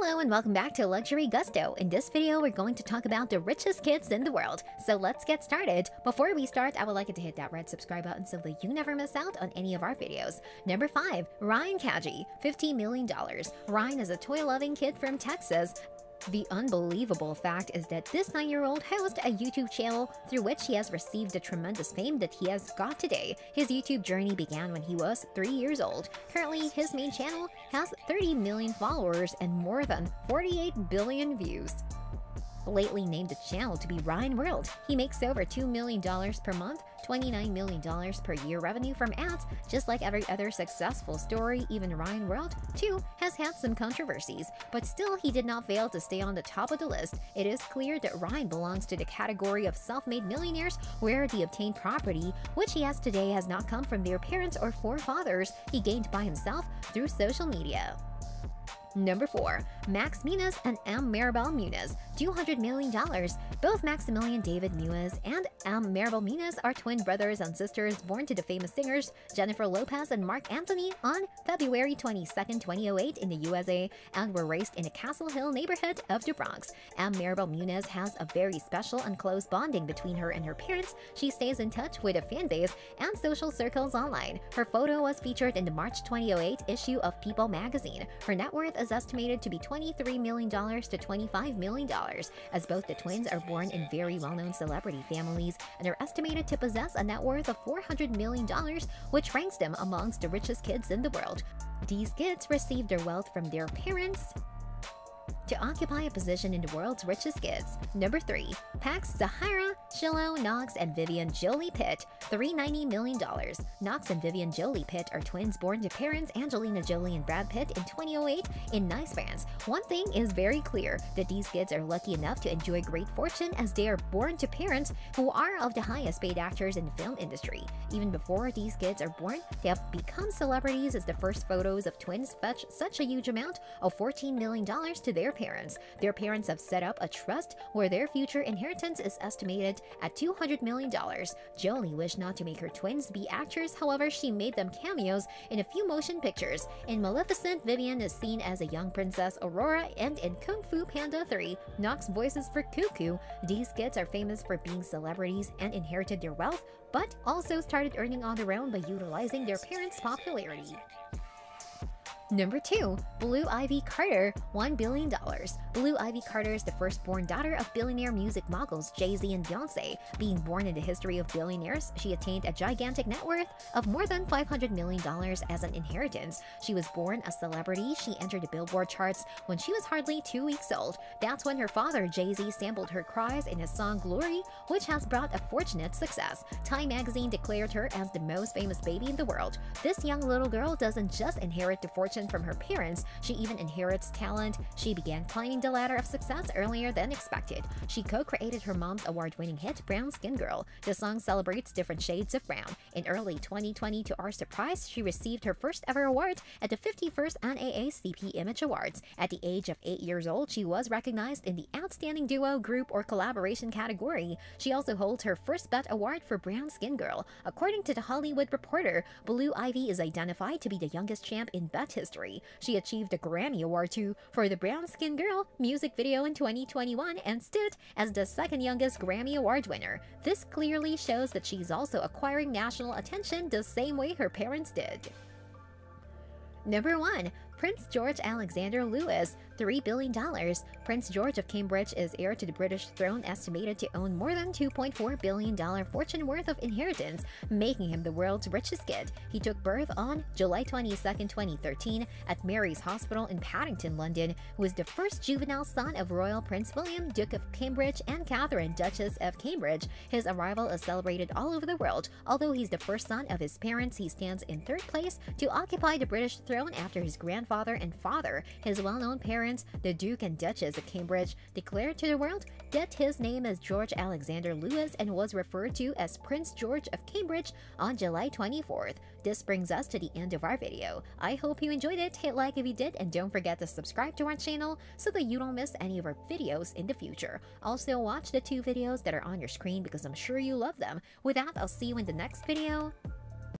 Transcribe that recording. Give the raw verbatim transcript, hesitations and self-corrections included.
Hello and welcome back to Luxury Gusto. In this video, we're going to talk about the richest kids in the world. So let's get started. Before we start, I would like you to hit that red subscribe button so that you never miss out on any of our videos. Number five, Ryan Kaji, fifteen million dollars. Ryan is a toy-loving kid from Texas. The unbelievable fact is that this nine-year-old hosts a YouTube channel through which he has received the tremendous fame that he has got today. His YouTube journey began when he was three years old. Currently, his main channel has thirty million followers and more than forty-eight billion views. Lately named the channel to be Ryan World. He makes over two million dollars per month, twenty-nine million dollars per year revenue from ads. Just like every other successful story, even Ryan World, too, has had some controversies. But still, he did not fail to stay on the top of the list. It is clear that Ryan belongs to the category of self-made millionaires where the obtained property, which he has today, has not come from their parents or forefathers. He gained by himself through social media. Number four, Max Muniz and Emme Maribel Muñiz, two hundred million dollars. Both Maximilian David Muniz and Emme Maribel Muñiz are twin brothers and sisters born to the famous singers Jennifer Lopez and Mark Anthony on February twenty-second, two thousand eight in the U S A and were raised in the Castle Hill neighborhood of the Bronx. Emme Maribel Muñiz has a very special and close bonding between her and her parents. She stays in touch with a fan base and social circles online. Her photo was featured in the March twenty oh eight issue of People magazine. Her net worth is estimated to be twenty-three million dollars to twenty-five million dollars, as both the twins are born in very well-known celebrity families and are estimated to possess a net worth of four hundred million dollars, which ranks them amongst the richest kids in the world. These kids receive their wealth from their parents to occupy a position in the world's richest kids. Number three, Pax Zahara, Shiloh, Knox, and Vivian Jolie-Pitt, three hundred ninety million dollars. Knox and Vivian Jolie-Pitt are twins born to parents Angelina Jolie and Brad Pitt in two thousand eight in Nice, France. One thing is very clear, that these kids are lucky enough to enjoy great fortune as they are born to parents who are of the highest paid actors in the film industry. Even before these kids are born, they have become celebrities as the first photos of twins fetch such a huge amount of fourteen million dollars to their parents. Their parents have set up a trust where their future inheritance is estimated at two hundred million dollars. Jolie wished not to make her twins be actors, however, she made them cameos in a few motion pictures. In Maleficent, Vivian is seen as a young princess Aurora, and in Kung Fu Panda three, Knox voices for Cuckoo. These kids are famous for being celebrities and inherited their wealth, but also started earning on their own by utilizing their parents' popularity. Number two, Blue Ivy Carter, one billion dollars. Blue Ivy Carter is the firstborn daughter of billionaire music moguls Jay-Z and Beyonce. Being born in the history of billionaires, she attained a gigantic net worth of more than five hundred million dollars as an inheritance. She was born a celebrity. She entered the Billboard charts when she was hardly two weeks old. That's when her father, Jay-Z, sampled her cries in his song Glory, which has brought a fortunate success. Time magazine declared her as the most famous baby in the world. This young little girl doesn't just inherit the fortune from her parents, she even inherits talent. She began climbing the ladder of success earlier than expected. She co-created her mom's award-winning hit, Brown Skin Girl. The song celebrates different shades of brown. In early twenty twenty, to our surprise, she received her first ever award at the fifty-first N double A C P Image Awards. At the age of eight years old, she was recognized in the Outstanding Duo, Group, or Collaboration category. She also holds her first B E T award for Brown Skin Girl. According to The Hollywood Reporter, Blue Ivy is identified to be the youngest champ in B E T history. She achieved a Grammy Award too for the Brown Skin Girl music video in twenty twenty-one and stood as the second youngest Grammy Award winner. This clearly shows that she's also acquiring national attention the same way her parents did. Number one, Prince George Alexander Louis, three billion dollars. Prince George of Cambridge is heir to the British throne, estimated to own more than two point four billion dollars fortune worth of inheritance, making him the world's richest kid. He took birth on July twenty-second, twenty thirteen at Mary's Hospital in Paddington, London, who is the first juvenile son of Royal Prince William, Duke of Cambridge, and Catherine, Duchess of Cambridge. His arrival is celebrated all over the world. Although he's the first son of his parents, he stands in third place to occupy the British throne after his grandfather Father and father, his well-known parents, the Duke and Duchess of Cambridge, declared to the world that his name is George Alexander Louis and was referred to as Prince George of Cambridge on July twenty-fourth. This brings us to the end of our video. I hope you enjoyed it. Hit like if you did, and don't forget to subscribe to our channel so that you don't miss any of our videos in the future. Also, watch the two videos that are on your screen because I'm sure you love them. With that, I'll see you in the next video.